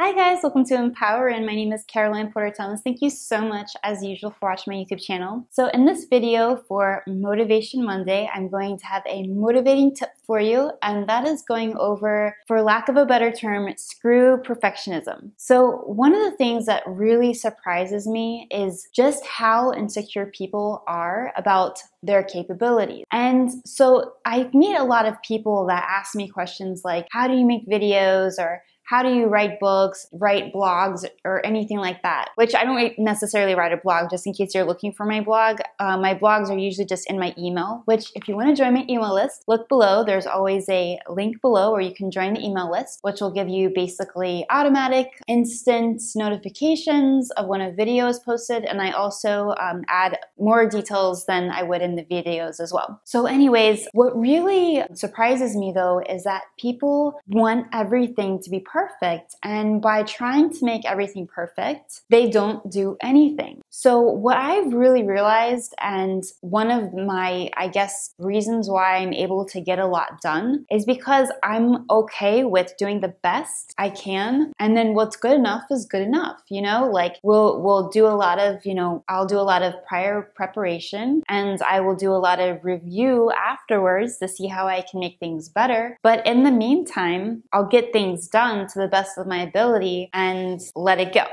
Hi guys, welcome to Empower, and my name is Caroline Porter Thomas. Thank you so much, as usual, for watching my YouTube channel. So in this video for Motivation Monday, I'm going to have a motivating tip for you, and that is going over, for lack of a better term, screw perfectionism. So one of the things that really surprises me is just how insecure people are about their capabilities. And so I meet a lot of people that ask me questions like, how do you make videos, or how do you write books, write blogs, or anything like that? Which I don't necessarily write a blog, just in case you're looking for my blog. My blogs are usually just in my email, which if you wanna join my email list, look below. There's always a link below where you can join the email list, which will give you basically automatic, instant notifications of when a video is posted, and I also add more details than I would in the videos as well. So anyways, what really surprises me though is that people want everything to be perfect, and by trying to make everything perfect, they don't do anything. So what I've really realized, and one of my, I guess, reasons why I'm able to get a lot done is because I'm okay with doing the best I can, and then what's good enough is good enough, you know? Like, we'll do a lot of, you know, I'll do a lot of prior preparation, and I will do a lot of review afterwards to see how I can make things better, but in the meantime, I'll get things done to the best of my ability and let it go.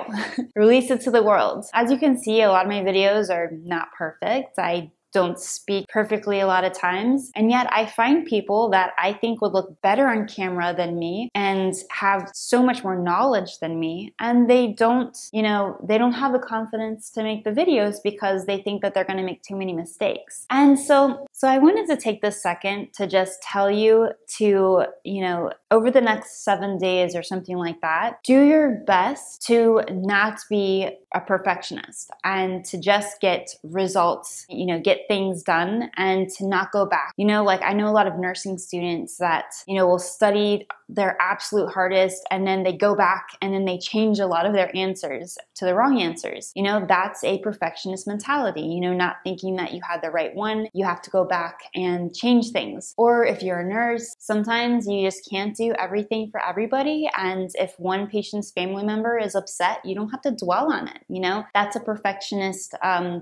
Release it to the world. As you can see, a lot of my videos are not perfect. I don't speak perfectly a lot of times, and yet I find people that I think would look better on camera than me and have so much more knowledge than me, and they don't, you know, they don't have the confidence to make the videos because they think that they're gonna make too many mistakes. And so I wanted to take this second to just tell you to, you know, over the next 7 days or something like that, do your best to not be a perfectionist and to just get results, you know, get things done and to not go back. You know, like I know a lot of nursing students that, you know, will study their absolute hardest and then they go back and then they change a lot of their answers to the wrong answers. You know, that's a perfectionist mentality, you know, not thinking that you had the right one. You have to go back and change things. Or if you're a nurse, sometimes you just can't do everything for everybody, and if one patient's family member is upset, you don't have to dwell on it, you know? That's a perfectionist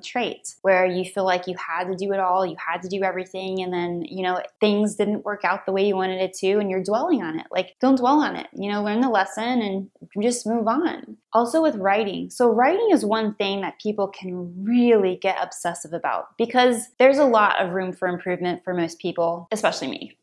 trait where you feel like you had to do it all, you had to do everything, and then, you know, things didn't work out the way you wanted it to and you're dwelling on it. Like, don't dwell on it, you know, learn the lesson and just move on. Also with writing. So writing is one thing that people can really get obsessive about because there's a lot of room for improvement for most people, especially me.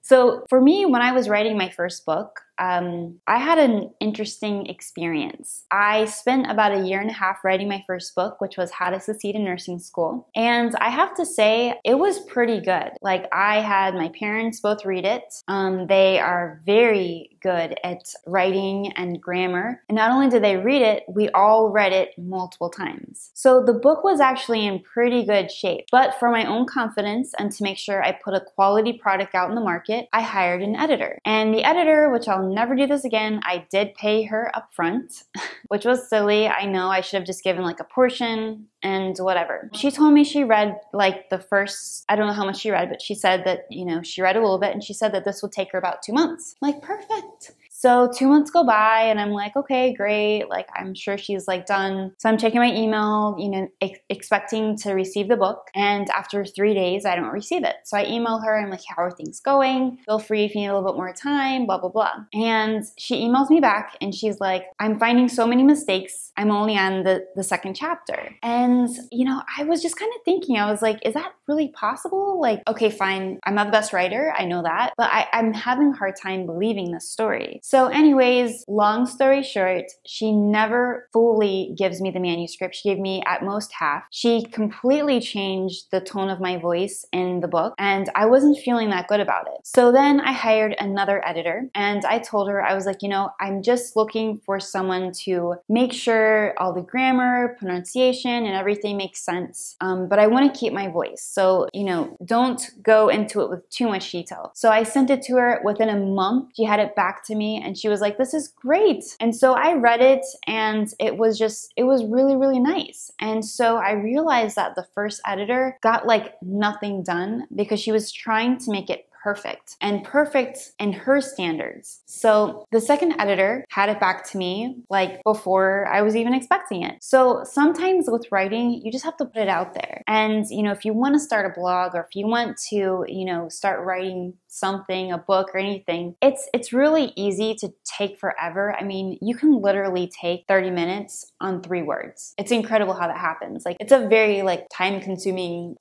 So for me, when I was writing my first book, I had an interesting experience. I spent about a year and a half writing my first book, which was How to Succeed in Nursing School. And I have to say, it was pretty good. Like, I had my parents both read it. They are very good at writing and grammar. And not only did they read it, we all read it multiple times. So the book was actually in pretty good shape. But for my own confidence and to make sure I put a quality product out in the market, I hired an editor. And the editor, which I'll never do this again, I did pay her up front, which was silly. I know I should have just given like a portion and whatever. She told me she read like the first, I don't know how much she read, but she said that, you know, she read a little bit and she said that this would take her about 2 months. I'm like, perfect. So 2 months go by and I'm like, okay, great. Like, I'm sure she's like done. So I'm checking my email, you know, expecting to receive the book. And after 3 days, I don't receive it. So I email her. I'm like, how are things going? Feel free if you need a little bit more time, blah, blah, blah. And she emails me back and she's like, I'm finding so many mistakes. I'm only on the second chapter. And, you know, I was just kind of thinking, I was like, is that really possible? Like, okay, fine. I'm not the best writer. I know that, but I'm having a hard time believing this story. So anyways, long story short, she never fully gives me the manuscript. She gave me at most half. She completely changed the tone of my voice in the book, and I wasn't feeling that good about it. So then I hired another editor, and I told her, I was like, you know, I'm just looking for someone to make sure all the grammar, pronunciation, and everything makes sense, but I want to keep my voice. So, you know, don't go into it with too much detail. So I sent it to her. Within a month, she had it back to me, and she was like, this is great. And so I read it, and it was just, it was really, really nice. And so I realized that the first editor got like nothing done because she was trying to make it perfect, and perfect in her standards. So the second editor had it back to me like before I was even expecting it. So sometimes with writing, you just have to put it out there. And, you know, if you want to start a blog, or if you want to, you know, start writing something, a book or anything, it's really easy to take forever. I mean, you can literally take 30 minutes on 3 words. It's incredible how that happens. Like, it's a very like time-consuming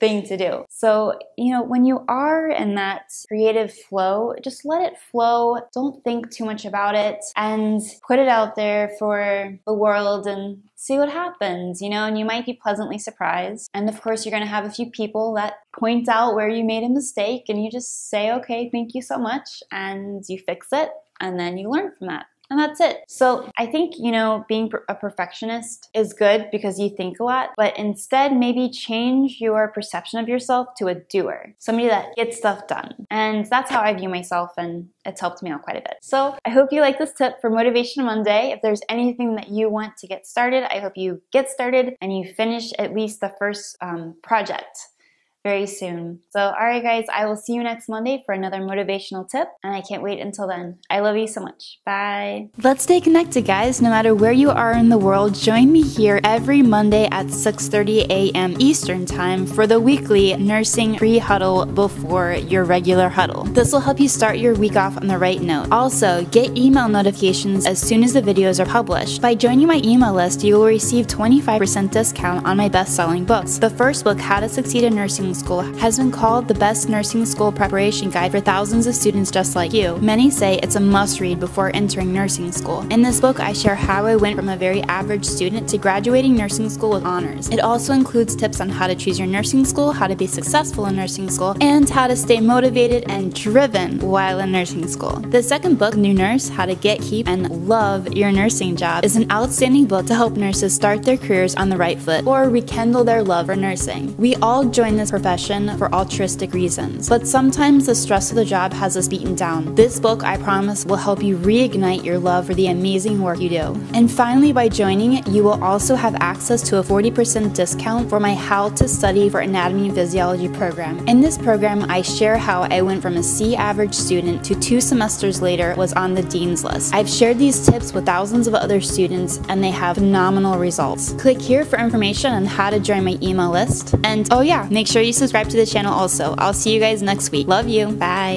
thing to do. So, you know, when you are in that creative flow, just let it flow. Don't think too much about it and put it out there for the world and see what happens, you know, and you might be pleasantly surprised. And of course, you're going to have a few people that point out where you made a mistake, and you just say, okay, thank you so much, and you fix it, and then you learn from that. And that's it. So I think, you know, being a perfectionist is good because you think a lot, but instead maybe change your perception of yourself to a doer, somebody that gets stuff done. And that's how I view myself, and it's helped me out quite a bit. So I hope you like this tip for Motivation Monday. If there's anything that you want to get started, I hope you get started and you finish at least the first project very soon. So, all right, guys, I will see you next Monday for another motivational tip, and I can't wait until then. I love you so much. Bye. Let's stay connected, guys. No matter where you are in the world, join me here every Monday at 6:30 a.m. Eastern Time for the weekly nursing pre-huddle before your regular huddle. This will help you start your week off on the right note. Also, get email notifications as soon as the videos are published. By joining my email list, you will receive 25% discount on my best-selling books. The first book, How to Succeed in Nursing School, has been called the best nursing school preparation guide for thousands of students just like you. Many say it's a must-read before entering nursing school. In this book, I share how I went from a very average student to graduating nursing school with honors. It also includes tips on how to choose your nursing school, how to be successful in nursing school, and how to stay motivated and driven while in nursing school. The second book, New Nurse, How to Get, Keep, and Love Your Nursing Job, is an outstanding book to help nurses start their careers on the right foot or rekindle their love for nursing. We all join this profession for altruistic reasons, but sometimes the stress of the job has us beaten down. This book, I promise, will help you reignite your love for the amazing work you do. And finally, by joining it, you will also have access to a 40% discount for my How to Study for Anatomy and Physiology program. In this program, I share how I went from a C average student to 2 semesters later was on the Dean's List. I've shared these tips with thousands of other students, and they have phenomenal results. Click here for information on how to join my email list. And oh yeah, make sure you subscribe to the channel also. I'll see you guys next week. Love you. Bye.